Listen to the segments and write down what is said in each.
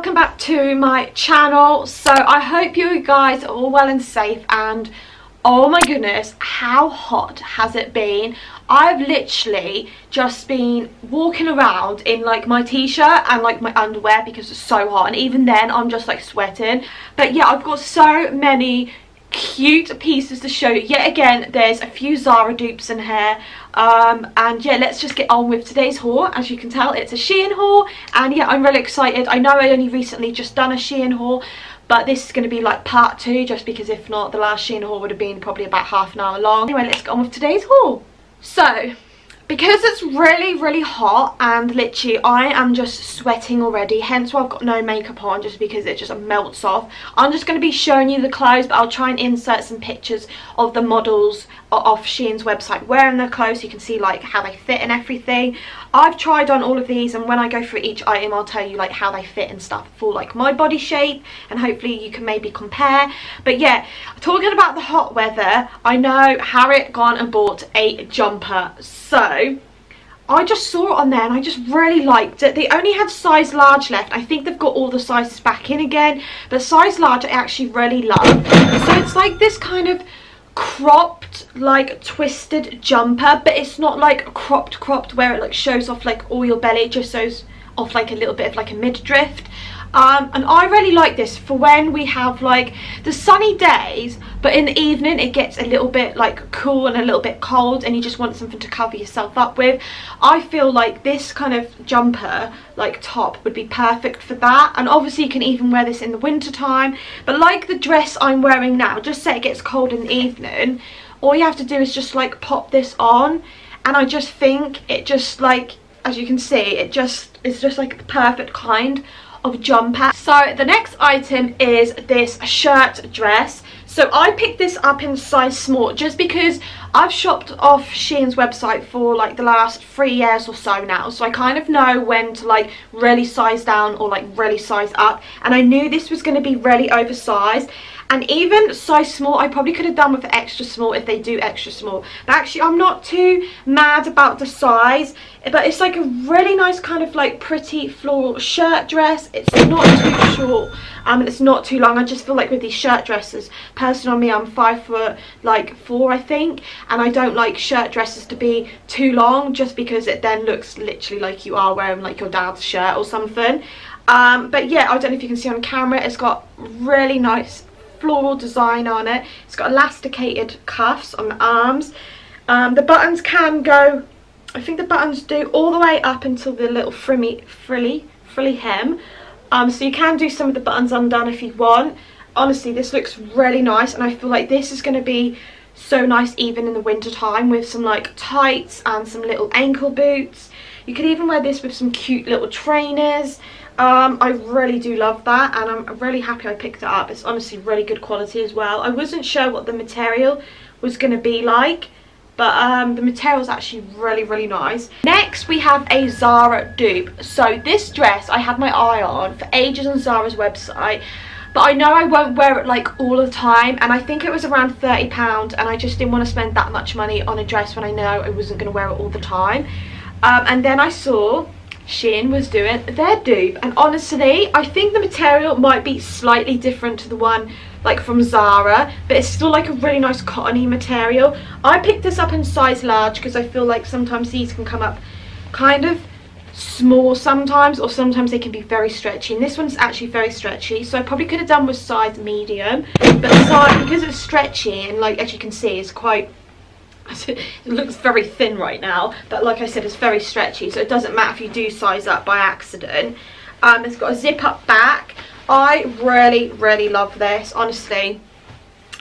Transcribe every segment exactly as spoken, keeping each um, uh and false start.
welcome back to my channel. So I hope you guys are all well and safe, and oh my goodness, how hot has it been. I've literally just been walking around in like my t-shirt and like my underwear because it's so hot, and even then I'm just like sweating. But yeah, I've got so many cute pieces to show you yet again. There's a few Zara dupes in here, um and yeah, let's just get on with today's haul. As you can tell, it's a Shein haul, and yeah, I'm really excited. I know I only recently just done a Shein haul, but this is going to be like part two, just because if not, the last Shein haul would have been probably about half an hour long. Anyway, let's get on with today's haul. So because it's really really hot, and literally I am just sweating already, hence why I've got no makeup on, just because it just melts off. I'm just going to be showing you the clothes, but I'll try and insert some pictures of the models off Shein's website wearing their clothes, so you can see like how they fit and everything. I've tried on all of these, and when I go through each item I'll tell you like how they fit and stuff for like my body shape, and hopefully you can maybe compare. But yeah, talking about the hot weather, I know Harriet gone and bought a jumper, so I just saw it on there and I just really liked it. They only had size large left. I think they've got all the sizes back in again, but size large I actually really love. So it's like this kind of cropped like twisted jumper, but it's not like cropped cropped where it like shows off like all your belly. It just shows off like a little bit of like a midriff. Um, and I really like this for when we have like the sunny days, but in the evening it gets a little bit like cool and a little bit cold, and you just want something to cover yourself up with. I feel like this kind of jumper like top would be perfect for that, and obviously you can even wear this in the winter time. But like the dress I'm wearing now, just say it gets cold in the evening, all you have to do is just like pop this on, and I just think it just like, as you can see, it just it's just like the perfect kind of jumper. So the next item is this shirt dress. So I picked this up in size small just because I've shopped off Shein's website for like the last three years or so now, so I kind of know when to like really size down or like really size up, and I knew this was going to be really oversized. And even size small, I probably could have done with extra small if they do extra small. But actually, I'm not too mad about the size. But it's like a really nice kind of like pretty floral shirt dress. It's not too short um, and it's not too long. I just feel like with these shirt dresses, personally on me, I'm five foot like four, I think. And I don't like shirt dresses to be too long, just because it then looks literally like you are wearing like your dad's shirt or something. Um, but yeah, I don't know if you can see on camera, it's got really nice floral design on it. It's got elasticated cuffs on the arms. Um, the buttons can go, I think the buttons do all the way up until the little frimmy, frilly, frilly hem. Um, so you can do some of the buttons undone if you want. Honestly, this looks really nice, and I feel like this is going to be so nice even in the winter time with some like tights and some little ankle boots. You could even wear this with some cute little trainers. Um, I really do love that, and I'm really happy I picked it up. It's honestly really good quality as well. I wasn't sure what the material was going to be like, but um, the material is actually really, really nice. Next, we have a Zara dupe. So this dress I had my eye on for ages on Zara's website, but I know I won't wear it like all the time, and I think it was around thirty pounds, and I just didn't want to spend that much money on a dress when I know I wasn't going to wear it all the time. Um, and then I saw Shein was doing their dupe, and honestly I think the material might be slightly different to the one like from Zara, but it's still like a really nice cottony material. I picked this up in size large because I feel like sometimes these can come up kind of small sometimes, or sometimes they can be very stretchy, and this one's actually very stretchy, so I probably could have done with size medium. But size, because it's stretchy and like as you can see it's quite, it looks very thin right now, but like I said, it's very stretchy, so it doesn't matter if you do size up by accident. Um, it's got a zip up back. I really really love this. Honestly,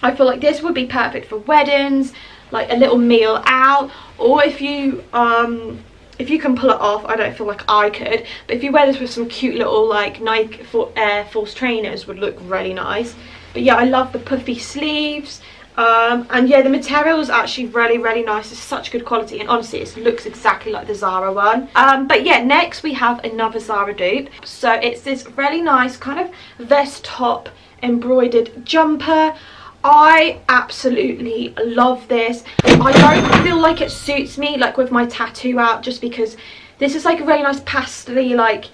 I feel like this would be perfect for weddings, like a little meal out, or if you um if you can pull it off. I don't feel like I could, but if you wear this with some cute little like Nike for Air Force trainers, would look really nice. But yeah, I love the puffy sleeves. Um, and yeah, the material is actually really really nice. It's such good quality, and honestly it looks exactly like the Zara one. Um, but yeah, next we have another Zara dupe. So it's this really nice kind of vest top embroidered jumper. I absolutely love this. I don't feel like it suits me like with my tattoo out, just because this is like a really nice pastel-y like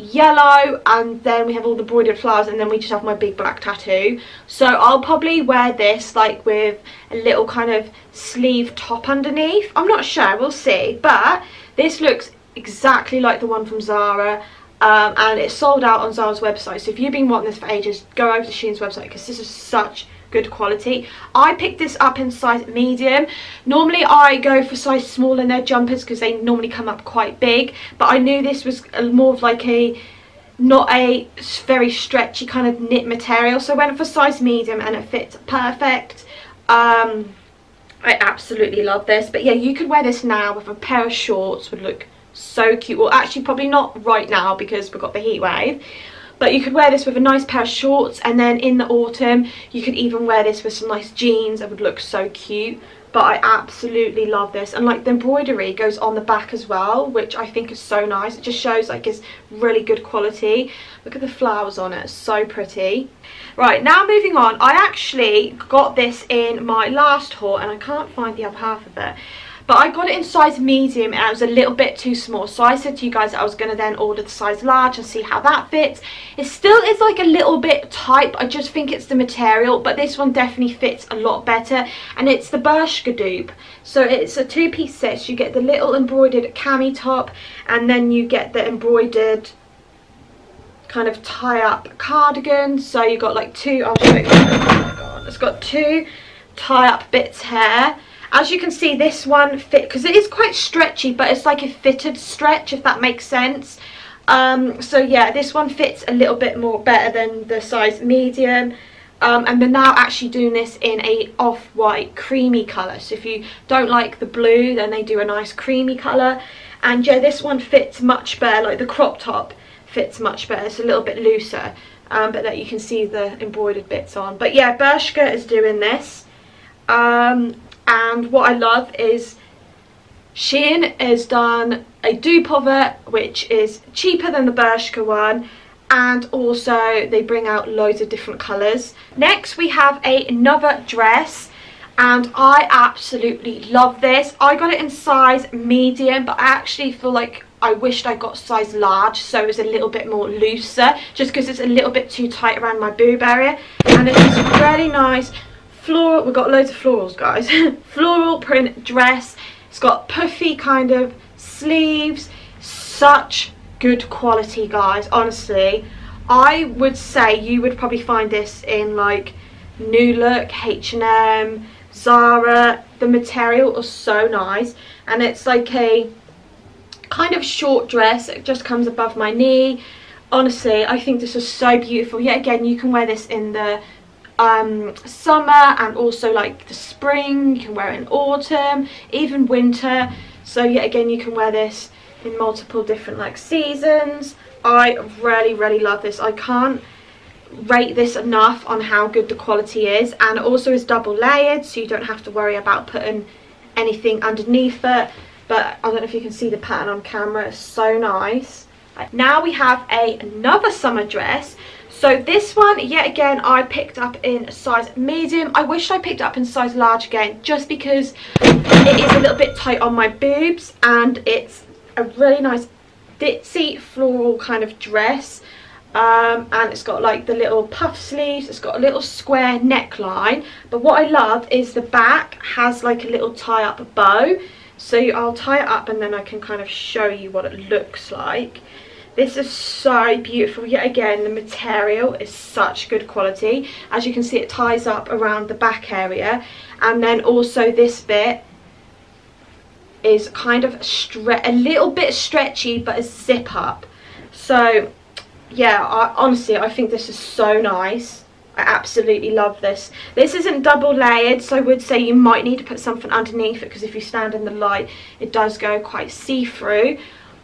yellow, and then we have all the broidered flowers, and then we just have my big black tattoo. So I'll probably wear this like with a little kind of sleeve top underneath. I'm not sure, we'll see, but this looks exactly like the one from Zara. Um, and it's sold out on Zara's website, so if you've been wanting this for ages, go over to Shein's website, because this is such good quality. I picked this up in size medium. Normally I go for size small in their jumpers because they normally come up quite big, but I knew this was a, more of like a not a very stretchy kind of knit material, so I went for size medium and it fits perfect. um, I absolutely love this. But yeah, you could wear this now with a pair of shorts, would look so cute. Well, actually probably not right now because we've got the heat wave, but you could wear this with a nice pair of shorts, and then in the autumn you could even wear this with some nice jeans. It would look so cute. But I absolutely love this, and like the embroidery goes on the back as well, which I think is so nice. It just shows like it's really good quality. Look at the flowers on it, so pretty. Right, now moving on. I actually got this in my last haul and I can't find the other half of it, but I got it in size medium and it was a little bit too small, so I said to you guys that I was going to then order the size large and see how that fits. It still is like a little bit tight, but I just think it's the material. But this one definitely fits a lot better, and it's the Bershka dupe. So it's a two-piece set. You get the little embroidered cami top, and then you get the embroidered kind of tie-up cardigan. So you've got like two, I'll show you, oh my God, it's got two tie-up bits here. As you can see, this one fit, because it is quite stretchy, but it's like a fitted stretch, if that makes sense. Um, so yeah, this one fits a little bit more better than the size medium. Um, and they're now actually doing this in a off-white creamy colour. So if you don't like the blue, then they do a nice creamy colour. And yeah, this one fits much better, like the crop top fits much better. It's a little bit looser, um, but that you can see the embroidered bits on. But yeah, Bershka is doing this. Um... And what I love is Shein has done a dupe of it, which is cheaper than the Bershka one. And also they bring out loads of different colours. Next we have a, another dress, and I absolutely love this. I got it in size medium, but I actually feel like I wished I got size large, so it's a little bit more looser, just because it's a little bit too tight around my boob area. And it's really nice. Floral, we've got loads of florals, guys. Floral print dress. It's got puffy kind of sleeves. Such good quality, guys. Honestly, I would say you would probably find this in like New Look, H and M, Zara. The material is so nice, and it's like a kind of short dress. It just comes above my knee. Honestly, I think this is so beautiful. Yet again, you can wear this in the Um, summer, and also like the spring. You can wear it in autumn, even winter. So yet again, you can wear this in multiple different like seasons. I really really love this. I can't rate this enough on how good the quality is, and it also is double layered, so you don't have to worry about putting anything underneath it. But I don't know if you can see the pattern on camera, it's so nice. Now we have a, another summer dress. So this one, yet again, I picked up in size medium. I wish I picked up in size large again, just because it is a little bit tight on my boobs, and it's a really nice ditzy floral kind of dress. Um, and it's got like the little puff sleeves, it's got a little square neckline. But what I love is the back has like a little tie up bow. So I'll tie it up and then I can kind of show you what it looks like. This is so beautiful. Yet again, the material is such good quality. As you can see, it ties up around the back area, and then also this bit is kind of stre- a little bit stretchy, but a zip up. So yeah, I, honestly, I think this is so nice. I absolutely love this. This isn't double layered, so I would say you might need to put something underneath it, because if you stand in the light, it does go quite see-through.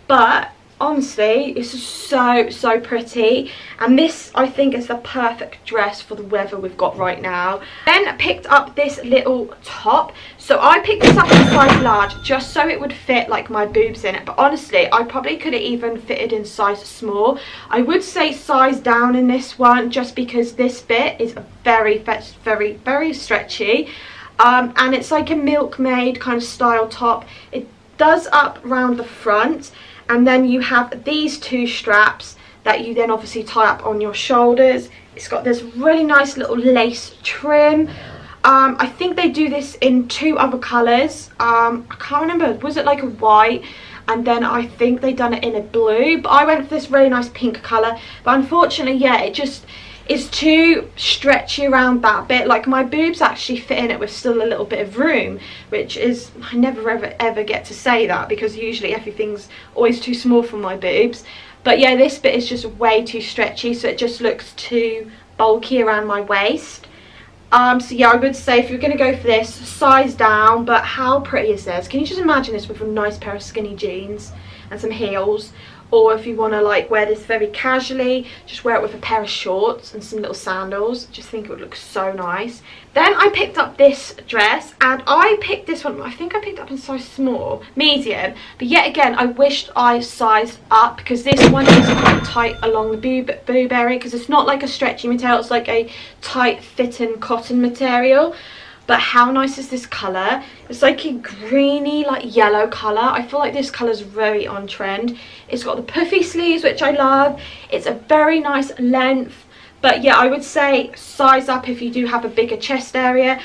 But honestly, it's so so pretty, and this I think is the perfect dress for the weather we've got right now. Then I picked up this little top. So I picked this up in size large just so it would fit like my boobs in it, but honestly I probably could have even fitted in size small. I would say size down in this one, just because this bit is very very very stretchy. Um, and it's like a milkmaid kind of style top. It does up round the front, and then you have these two straps that you then obviously tie up on your shoulders. It's got this really nice little lace trim. Um, I think they do this in two other colours. Um, I can't remember. Was it like a white? And then I think they done it in a blue. But I went for this really nice pink colour. But unfortunately, yeah, it just is too stretchy around that bit. Like my boobs actually fit in it with still a little bit of room. Which is, I never ever, ever get to say that. Because usually everything's always too small for my boobs. But yeah, this bit is just way too stretchy. So it just looks too bulky around my waist. Um, so yeah, I would say if you're going to go for this, size down. But how pretty is this? Can you just imagine this with a nice pair of skinny jeans and some heels? Or if you want to like wear this very casually, just wear it with a pair of shorts and some little sandals. Just think it would look so nice. Then I picked up this dress, and I picked this one. I think I picked up in size small, medium. But yet again, I wished I sized up, because this one is quite tight along the boob, boob area, because it's not like a stretchy material. It's like a tight fitting cotton material. But how nice is this colour? It's like a greeny, like yellow colour. I feel like this colour's very on trend. It's got the puffy sleeves, which I love. It's a very nice length. But yeah, I would say size up if you do have a bigger chest area.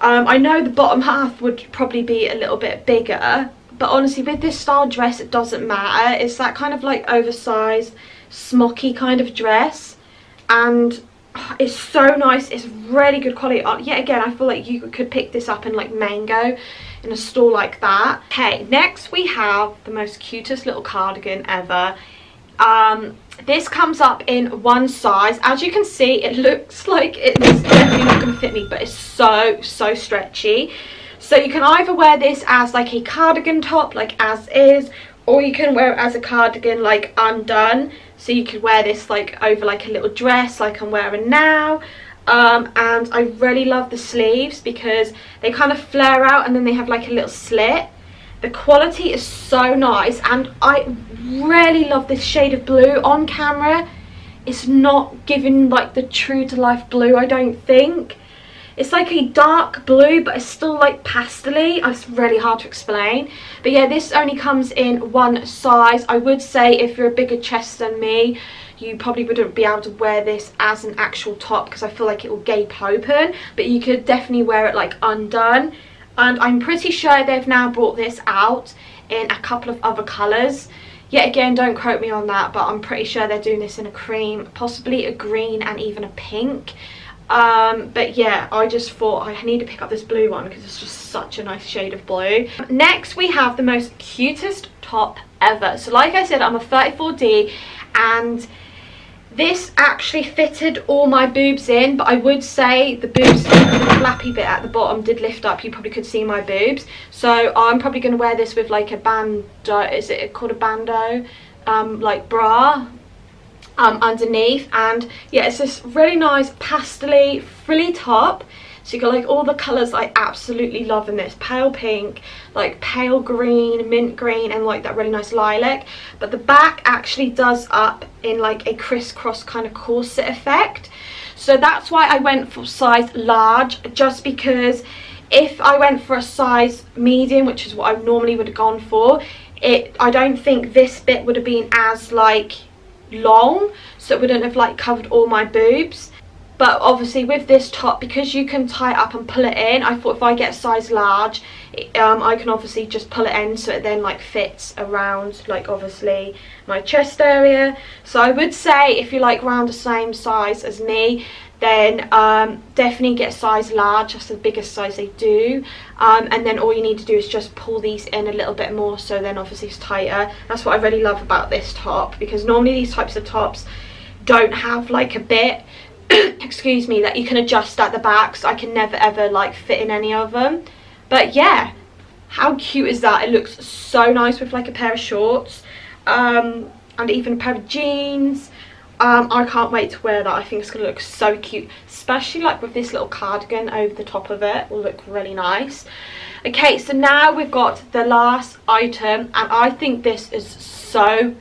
Um, I know the bottom half would probably be a little bit bigger. But honestly, with this style dress, it doesn't matter. It's that kind of like oversized, smocky kind of dress. And it's so nice. It's really good quality. Yet again, I feel like you could pick this up in like Mango, in a store like that. Okay, next we have the most cutest little cardigan ever. Um, this comes up in one size. As you can see, it looks like it's definitely not going to fit me, but it's so, so stretchy. So you can either wear this as like a cardigan top, like as is, or you can wear it as a cardigan like undone. So you could wear this like over like a little dress like I'm wearing now. Um, and I really love the sleeves because they kind of flare out and then they have like a little slit. The quality is so nice, and I really love this shade of blue on camera. It's not giving like the true to life blue, I don't think. It's like a dark blue, but it's still like pastel-y. It's really hard to explain. But yeah, this only comes in one size. I would say if you're a bigger chest than me, you probably wouldn't be able to wear this as an actual top because I feel like it will gape open. But you could definitely wear it like undone. And I'm pretty sure they've now brought this out in a couple of other colours. Yet again, don't quote me on that, but I'm pretty sure they're doing this in a cream, possibly a green and even a pink. Um, but yeah, I just thought I need to pick up this blue one because it's just such a nice shade of blue. Next, we have the most cutest top ever. So like I said, I'm a thirty-four D, and this actually fitted all my boobs in, but I would say the boobs, the flappy bit at the bottom did lift up. You probably could see my boobs. So I'm probably going to wear this with like a bandeau, is it called a bandeau, um, like bra. Um, underneath. And yeah, it's this really nice pastel-y frilly top. So you got like all the colours I absolutely love in this: pale pink, like pale green, mint green, and like that really nice lilac. But the back actually does up in like a crisscross kind of corset effect. So that's why I went for size large, just because if I went for a size medium, which is what I normally would have gone for, it I don't think this bit would have been as like long, so it wouldn't have like covered all my boobs. But obviously with this top, because you can tie it up and pull it in, I thought if I get size large, um, I can obviously just pull it in so it then like fits around like obviously my chest area. So I would say if you like round the same size as me, then um, definitely get size large. That's the biggest size they do. Um, and then all you need to do is just pull these in a little bit more, so then obviously it's tighter. That's what I really love about this top, because normally these types of tops don't have like a bit excuse me, that you can adjust at the back, so I can never ever like fit in any of them. But yeah, how cute is that? It looks so nice with like a pair of shorts um, and even a pair of jeans. Um, I can't wait to wear that. I think it's going to look so cute, especially like with this little cardigan over the top of it. It will look really nice. Okay, so now we've got the last item, and I think this is so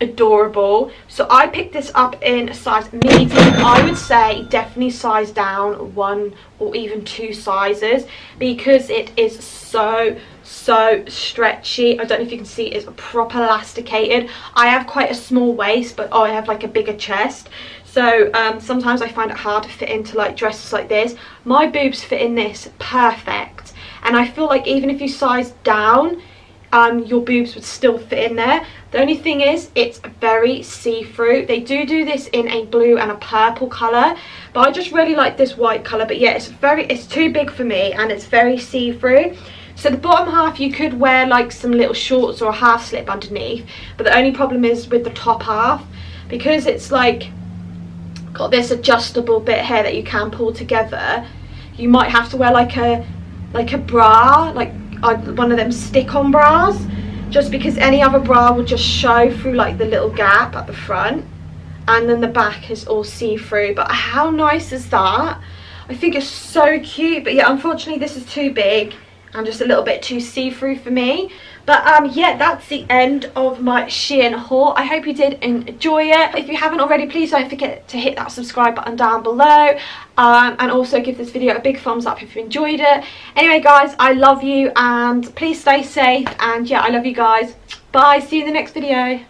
adorable. So I picked this up in a size medium. I would say definitely size down one or even two sizes, because it is so so stretchy. I don't know if you can see, it's proper elasticated. I have quite a small waist, but oh, I have like a bigger chest. So um, sometimes I find it hard to fit into like dresses like this. My boobs fit in this perfect, and I feel like even if you size down, um, your boobs would still fit in there. The only thing is, it's very see-through. They do do this in a blue and a purple colour, but I just really like this white colour. But yeah, it's very, it's too big for me, and it's very see-through. So the bottom half, you could wear like some little shorts or a half slip underneath, but the only problem is with the top half, because it's like got this adjustable bit here that you can pull together. You might have to wear like a like a bra, like uh, one of them stick-on bras, just because any other bra will just show through like the little gap at the front, and then the back is all see-through. But how nice is that? I think it's so cute. But yeah, unfortunately this is too big and just a little bit too see-through for me. But um, yeah, that's the end of my Shein haul. I hope you did enjoy it. If you haven't already, please don't forget to hit that subscribe button down below. Um, and also give this video a big thumbs up if you enjoyed it. Anyway, guys, I love you, and please stay safe. And yeah, I love you guys. Bye, see you in the next video.